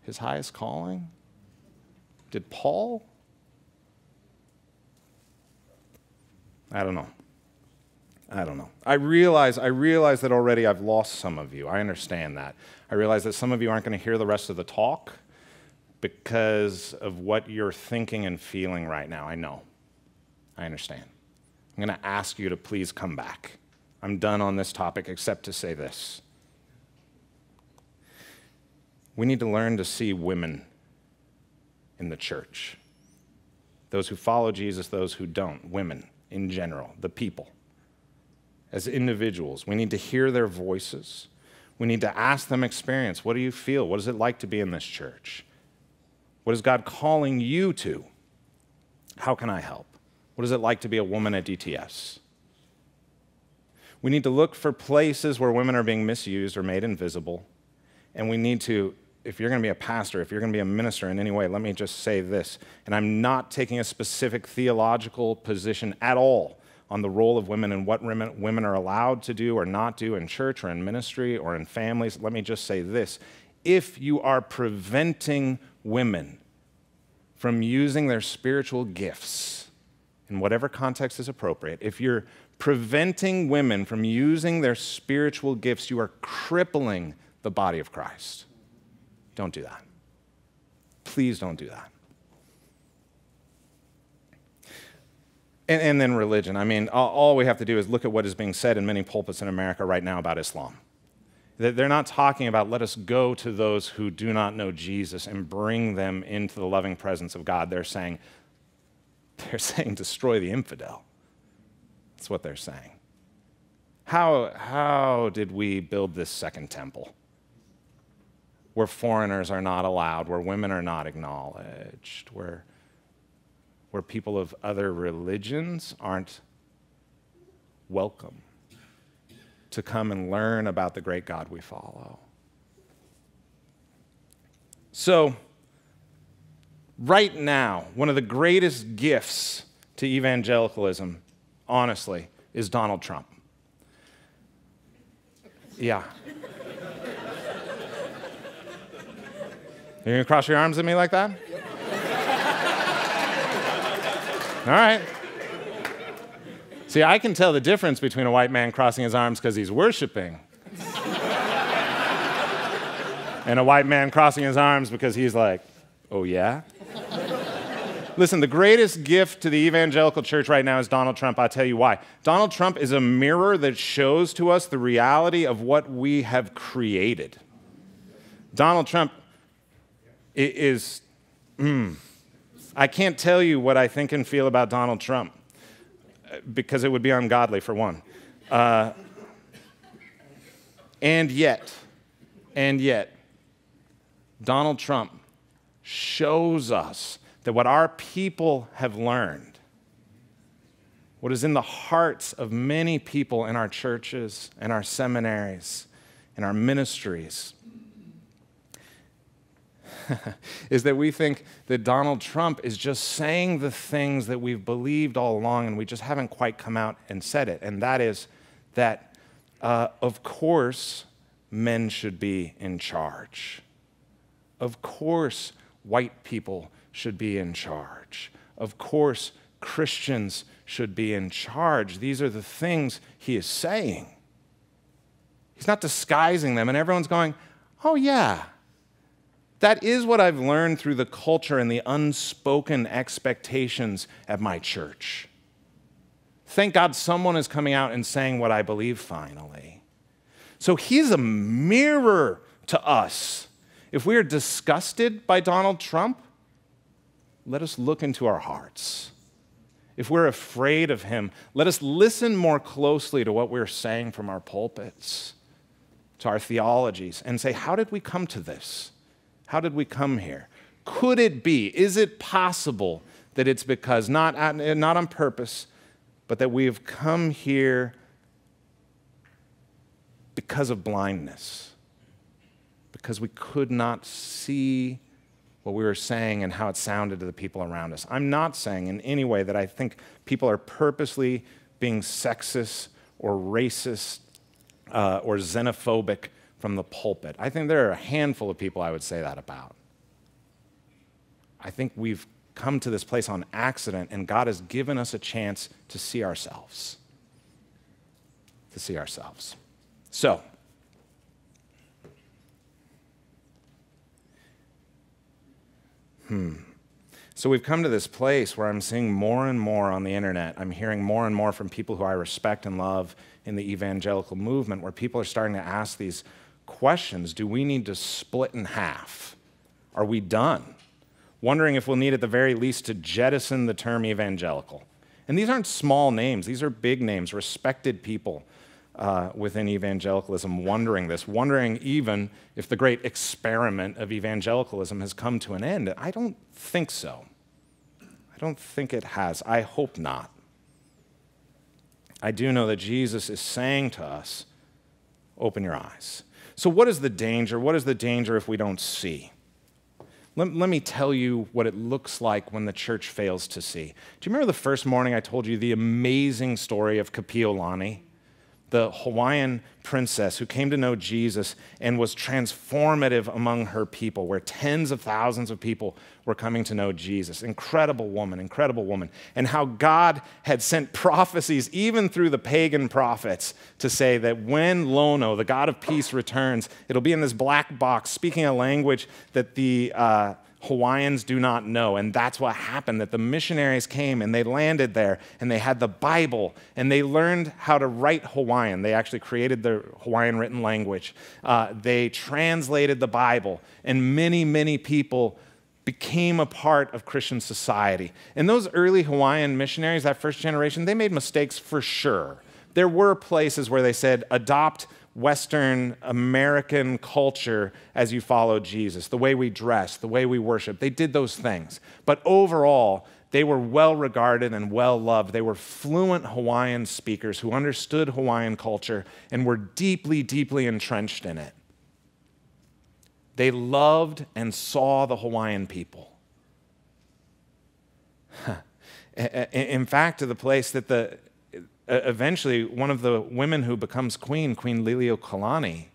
his highest calling? Did Paul? I don't know. I don't know. I realize that already I've lost some of you. I understand that. I realize that some of you aren't going to hear the rest of the talk because of what you're thinking and feeling right now. I know. I understand. I'm going to ask you to please come back. I'm done on this topic except to say this. We need to learn to see women in the church. Those who follow Jesus, those who don't, women. In general, the people, as individuals. We need to hear their voices. We need to ask them experience. What do you feel? What is it like to be in this church? What is God calling you to? How can I help? What is it like to be a woman at DTS? We need to look for places where women are being misused or made invisible. And we need to, if you're going to be a pastor, if you're going to be a minister in any way, let me just say this, and I'm not taking a specific theological position at all on the role of women and what women are allowed to do or not do in church or in ministry or in families. Let me just say this. If you are preventing women from using their spiritual gifts in whatever context is appropriate, if you're preventing women from using their spiritual gifts, you are crippling the body of Christ. Don't do that. Please don't do that. And then religion. I mean, all we have to do is look at what is being said in many pulpits in America right now about Islam. They're not talking about let us go to those who do not know Jesus and bring them into the loving presence of God. They're saying destroy the infidel. That's what they're saying. How did we build this second temple? Where foreigners are not allowed, where women are not acknowledged, where where people of other religions aren't welcome to come and learn about the great God we follow. So, right now, one of the greatest gifts to evangelicalism, honestly, is Donald Trump. Yeah. You're gonna cross your arms at me like that? All right. See, I can tell the difference between a white man crossing his arms because he's worshiping and a white man crossing his arms because he's like, oh yeah? Listen, the greatest gift to the evangelical church right now is Donald Trump. I'll tell you why. Donald Trump is a mirror that shows to us the reality of what we have created. Donald Trump is, I can't tell you what I think and feel about Donald Trump, because it would be ungodly, for one. And yet, Donald Trump shows us that what our people have learned, what is in the hearts of many people in our churches, in our seminaries, in our ministries, is that we think that Donald Trump is just saying the things that we've believed all along and we just haven't quite come out and said it. And that is that, of course, men should be in charge. Of course, white people should be in charge. Of course, Christians should be in charge. These are the things he is saying. He's not disguising them, and everyone's going, oh yeah. That is what I've learned through the culture and the unspoken expectations at my church. Thank God someone is coming out and saying what I believe finally. So he's a mirror to us. If we are disgusted by Donald Trump, let us look into our hearts. If we're afraid of him, let us listen more closely to what we're saying from our pulpits, to our theologies, and say, how did we come to this? How did we come here? Could it be, is it possible that it's because, not on purpose, but that we have come here because of blindness, because we could not see what we were saying and how it sounded to the people around us? I'm not saying in any way that I think people are purposely being sexist or racist or xenophobic from the pulpit. I think there are a handful of people I would say that about. I think we've come to this place on accident, and God has given us a chance to see ourselves. To see ourselves. So, So we've come to this place where I'm seeing more and more on the internet. I'm hearing more and more from people who I respect and love in the evangelical movement, where people are starting to ask these questions. Do we need to split in half? Are we done? Wondering if we'll need at the very least to jettison the term evangelical. And these aren't small names, these are big names, respected people within evangelicalism wondering this, wondering even if the great experiment of evangelicalism has come to an end. I don't think so. I don't think it has. I hope not. I do know that Jesus is saying to us, open your eyes. So what is the danger? What is the danger if we don't see? Let me tell you what it looks like when the church fails to see. Do you remember the first morning I told you the amazing story of Kapiolani, the Hawaiian princess who came to know Jesus and was transformative among her people, where tens of thousands of people were coming to know Jesus? Incredible woman, incredible woman. And how God had sent prophecies, even through the pagan prophets, to say that when Lono, the God of peace, returns, it'll be in this black box, speaking a language that the Hawaiians do not know. And that's what happened, that the missionaries came and they landed there and they had the Bible and they learned how to write Hawaiian. They actually created the Hawaiian written language. They translated the Bible, and many, many people became a part of Christian society. And those early Hawaiian missionaries, that first generation, they made mistakes for sure. There were places where they said, adopt Western American culture as you follow Jesus, the way we dress, the way we worship. They did those things. But overall, They were well regarded and well loved. They were fluent Hawaiian speakers who understood Hawaiian culture and were deeply, deeply entrenched in it. They loved and saw the Hawaiian people. In fact, to the place that eventually one of the women who becomes queen, Queen Liliuokalani,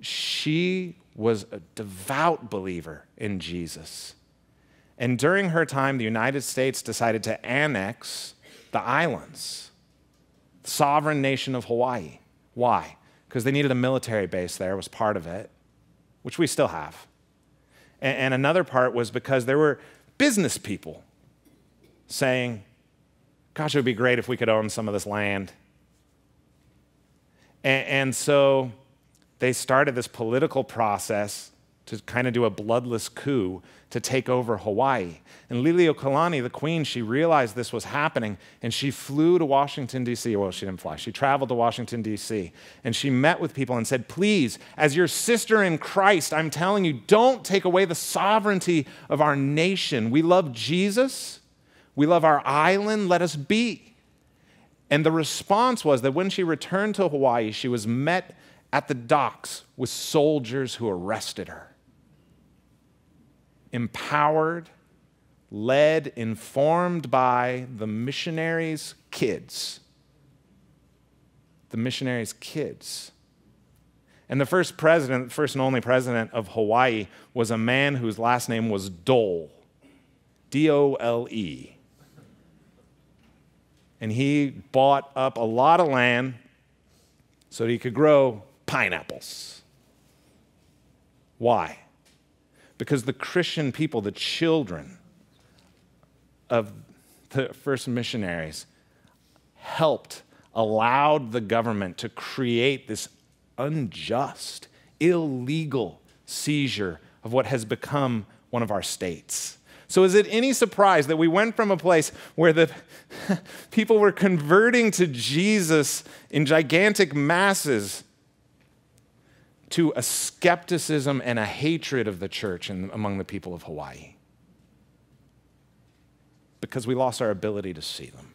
she was a devout believer in Jesus. And during her time, the United States decided to annex the islands, the sovereign nation of Hawaii. Why? Because they needed a military base there, was part of it, which we still have. And another part was because there were business people saying, gosh, it would be great if we could own some of this land. And so they started this political process to kind of do a bloodless coup to take over Hawaii. And Liliuokalani, the queen, she realized this was happening, and she flew to Washington, D.C. Well, she didn't fly. She traveled to Washington, D.C., and she met with people and said, please, as your sister in Christ, I'm telling you, don't take away the sovereignty of our nation. We love Jesus. We love our island. Let us be. And the response was that when she returned to Hawaii, she was met at the docks with soldiers who arrested her. Empowered, led, informed by the missionaries' kids. The missionaries' kids. And the first president, first and only president of Hawaii, was a man whose last name was Dole. D-O-L-E. And he bought up a lot of land so that he could grow pineapples. Why? Because the Christian people, the children of the first missionaries, helped, allowed the government to create this unjust, illegal seizure of what has become one of our states. So is it any surprise that we went from a place where the people were converting to Jesus in gigantic masses to a skepticism and a hatred of the church among the people of Hawaii? Because we lost our ability to see them.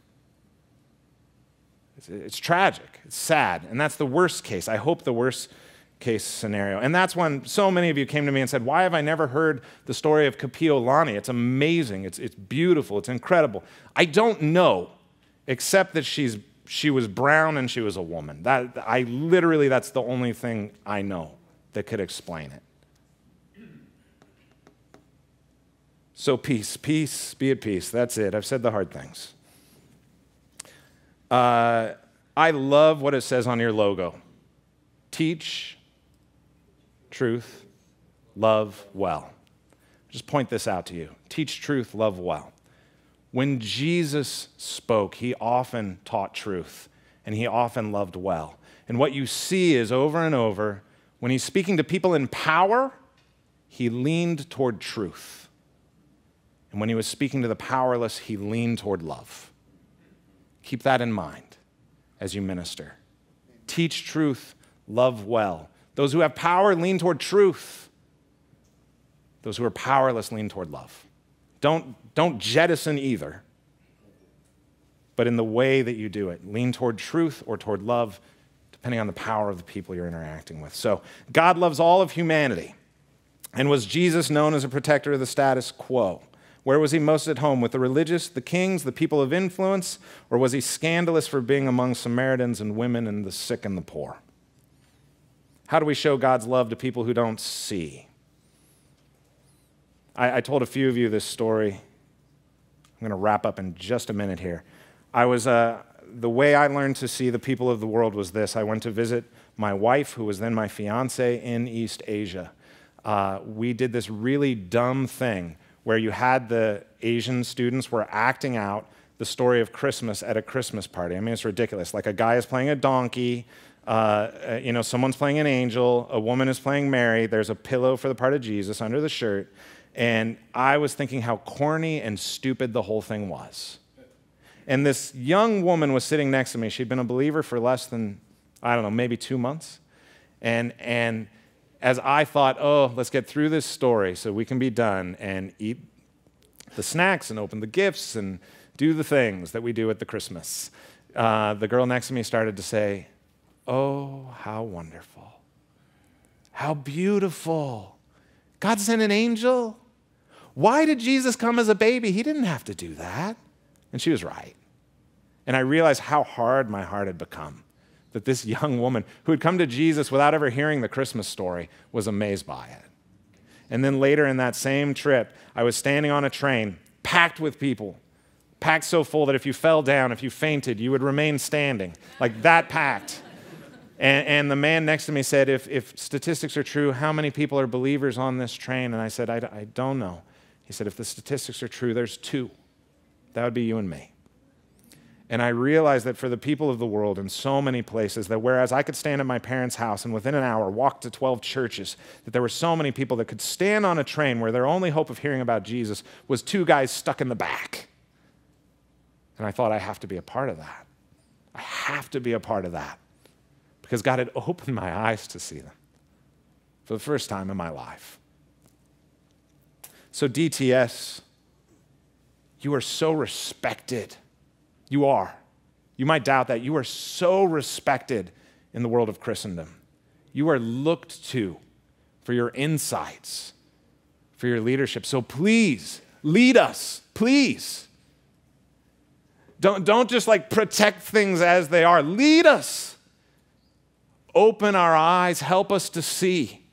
It's tragic, it's sad, and that's the worst case. I hope the worst case scenario. And that's when so many of you came to me and said, why have I never heard the story of Kapiolani? It's amazing, it's beautiful, it's incredible. I don't know, except that she was brown and she was a woman. That's the only thing I know that could explain it. So peace, peace, be at peace. That's it. I've said the hard things. I love what it says on your logo. Teach, truth, love well. Just point this out to you. Teach truth, love well. When Jesus spoke, he often taught truth, and he often loved well. And what you see is over and over, when he's speaking to people in power, he leaned toward truth. And when he was speaking to the powerless, he leaned toward love. Keep that in mind as you minister. Teach truth, love well. Those who have power lean toward truth. Those who are powerless lean toward love. Don't jettison either, but in the way that you do it, lean toward truth or toward love, depending on the power of the people you're interacting with. So God loves all of humanity. And was Jesus known as a protector of the status quo? Where was he most at home, with the religious, the kings, the people of influence, or was he scandalous for being among Samaritans and women and the sick and the poor? How do we show God's love to people who don't see? I told a few of you this story. I'm going to wrap up in just a minute here. The way I learned to see the people of the world was this. I went to visit my wife, who was then my fiance, in East Asia. We did this really dumb thing where you had the Asian students were acting out the story of Christmas at a Christmas party. I mean, it's ridiculous. Like, a guy is playing a donkey. You know, someone's playing an angel. A woman is playing Mary. There's a pillow for the part of Jesus under the shirt. And I was thinking how corny and stupid the whole thing was. And this young woman was sitting next to me. She'd been a believer for less than, I don't know, maybe 2 months. And as I thought, oh, let's get through this story so we can be done and eat the snacks and open the gifts and do the things that we do at the Christmas. The girl next to me started to say, "Oh, how wonderful. How beautiful. God sent an angel. Why did Jesus come as a baby? He didn't have to do that." And she was right. And I realized how hard my heart had become, that this young woman who had come to Jesus without ever hearing the Christmas story was amazed by it. And then later in that same trip, I was standing on a train packed with people, packed so full that if you fell down, if you fainted, you would remain standing, like that packed. And the man next to me said, if statistics are true, how many people are believers on this train? And I said, I don't know. He said, if the statistics are true, there's two. That would be you and me. And I realized that for the people of the world in so many places, that whereas I could stand at my parents' house and within an hour walk to 12 churches, that there were so many people that could stand on a train where their only hope of hearing about Jesus was two guys stuck in the back. And I thought, I have to be a part of that. I have to be a part of that. Because God had opened my eyes to see them for the first time in my life. So DTS, you are so respected. You are. You might doubt that. You are so respected in the world of Christendom. You are looked to for your insights, for your leadership. So please, lead us, please. Don't just like protect things as they are. Lead us. Open our eyes. Help us to see.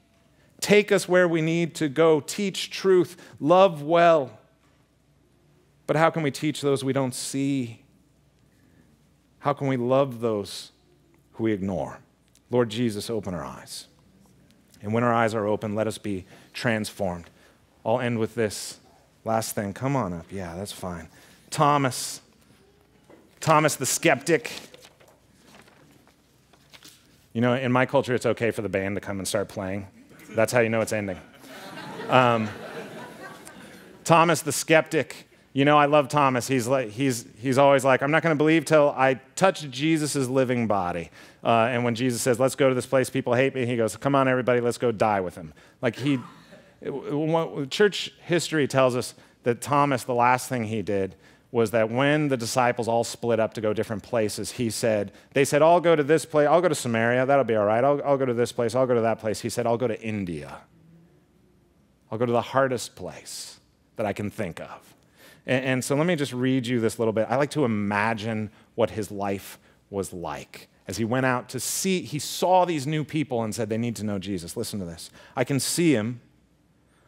Take us where we need to go. Teach truth. Love well. But how can we teach those we don't see? How can we love those who we ignore? Lord Jesus, open our eyes. And when our eyes are open, let us be transformed. I'll end with this last thing. Come on up. Yeah, that's fine. Thomas the skeptic. You know, in my culture, it's okay for the band to come and start playing. That's how you know it's ending. Thomas the skeptic. You know, I love Thomas. He's always like, I'm not going to believe till I touch Jesus' living body. And when Jesus says, let's go to this place, people hate me, he goes, come on, everybody, let's go die with him. Like church history tells us that Thomas, the last thing he did was that when the disciples all split up to go different places, they said, I'll go to this place, I'll go to Samaria, that'll be all right. I'll go to this place, I'll go to that place. He said, I'll go to India. I'll go to the hardest place that I can think of. And so let me just read you this little bit. I like to imagine what his life was like. As he went out to see, he saw these new people and said, they need to know Jesus. Listen to this. I can see him.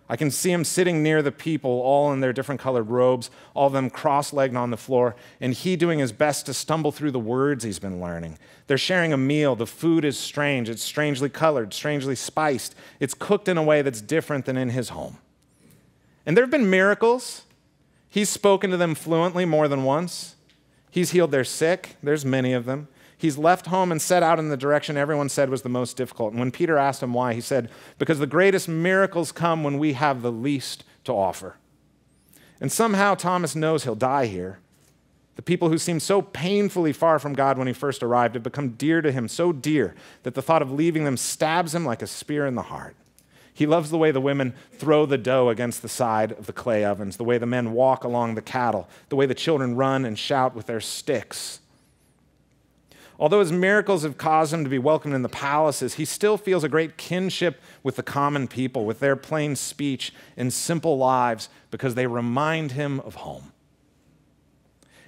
I can see him sitting near the people, all in their different colored robes, all of them cross-legged on the floor, and he doing his best to stumble through the words he's been learning. They're sharing a meal. The food is strange. It's strangely colored, strangely spiced. It's cooked in a way that's different than in his home. And there have been miracles. He's spoken to them fluently more than once. He's healed their sick. There's many of them. He's left home and set out in the direction everyone said was the most difficult. And when Peter asked him why, he said, because the greatest miracles come when we have the least to offer. And somehow Thomas knows he'll die here. The people who seemed so painfully far from God when he first arrived have become dear to him, so dear that the thought of leaving them stabs him like a spear in the heart. He loves the way the women throw the dough against the side of the clay ovens, the way the men walk along the cattle, the way the children run and shout with their sticks. Although his miracles have caused him to be welcomed in the palaces, he still feels a great kinship with the common people, with their plain speech and simple lives, because they remind him of home.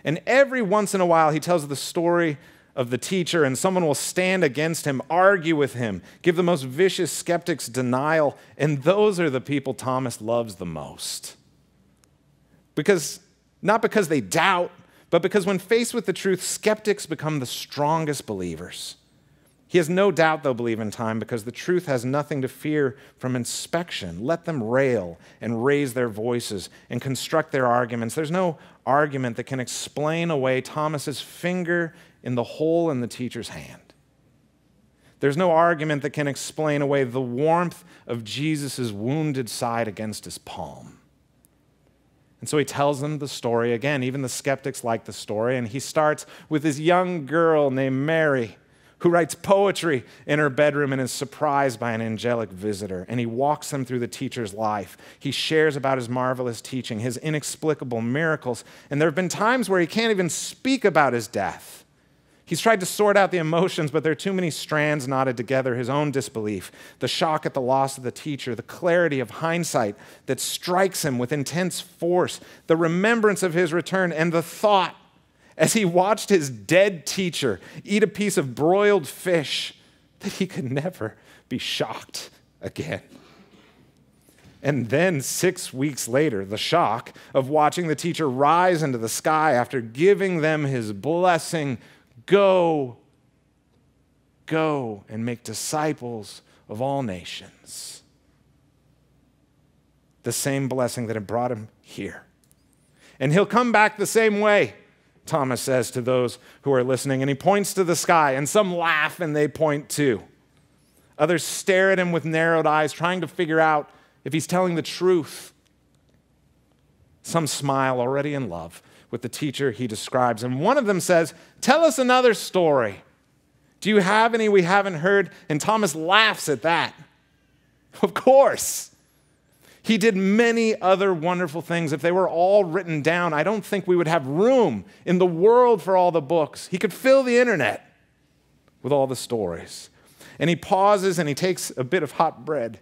And every once in a while, he tells the story of the teacher, and someone will stand against him, argue with him, give the most vicious skeptics denial, and those are the people Thomas loves the most. Because, not because they doubt, but because when faced with the truth, skeptics become the strongest believers. He has no doubt they'll believe in time because the truth has nothing to fear from inspection. Let them rail and raise their voices and construct their arguments. There's no argument that can explain away Thomas's finger in the hole in the teacher's hand. There's no argument that can explain away the warmth of Jesus' wounded side against his palm. And so he tells them the story again. Even the skeptics like the story. And he starts with this young girl named Mary who writes poetry in her bedroom and is surprised by an angelic visitor. And he walks them through the teacher's life. He shares about his marvelous teaching, his inexplicable miracles. And there have been times where he can't even speak about his death. He's tried to sort out the emotions, but there are too many strands knotted together. His own disbelief, the shock at the loss of the teacher, the clarity of hindsight that strikes him with intense force, the remembrance of his return, and the thought as he watched his dead teacher eat a piece of broiled fish, that he could never be shocked again. And then 6 weeks later, the shock of watching the teacher rise into the sky after giving them his blessing, go and make disciples of all nations. The same blessing that had brought him here. And he'll come back the same way, Thomas says to those who are listening, and he points to the sky, and some laugh and they point too. Others stare at him with narrowed eyes, trying to figure out if he's telling the truth. Some smile, already in love with the teacher he describes, and one of them says, "Tell us another story. Do you have any we haven't heard?" And Thomas laughs at that. Of course. He did many other wonderful things. If they were all written down, I don't think we would have room in the world for all the books. He could fill the internet with all the stories. And he pauses and he takes a bit of hot bread.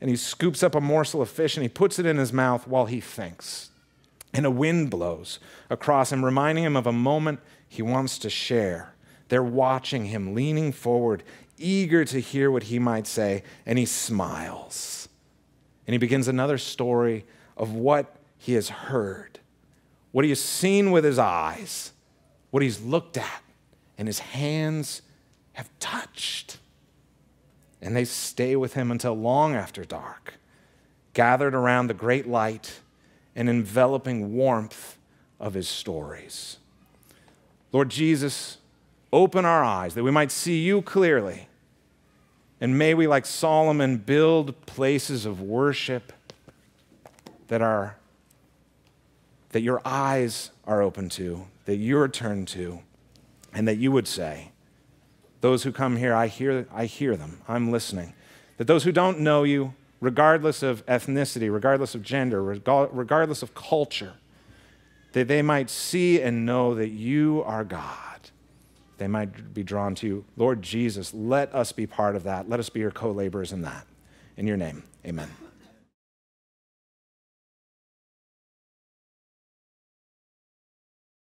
And he scoops up a morsel of fish and he puts it in his mouth while he thinks. And a wind blows across him, reminding him of a moment he wants to share. They're watching him, leaning forward, eager to hear what he might say, and he smiles. And he begins another story of what he has heard, what he has seen with his eyes, what he's looked at, and his hands have touched. And they stay with him until long after dark, gathered around the great light and enveloping warmth of his stories. Lord Jesus, open our eyes that we might see you clearly. And may we, like Solomon, build places of worship that your eyes are open to, that you're turned to, and that you would say, those who come here, I hear them, I'm listening. That those who don't know you, regardless of ethnicity, regardless of gender, regardless of culture, that they might see and know that you are God. They might be drawn to you. Lord Jesus, let us be part of that. Let us be your co-laborers in that. In your name, amen.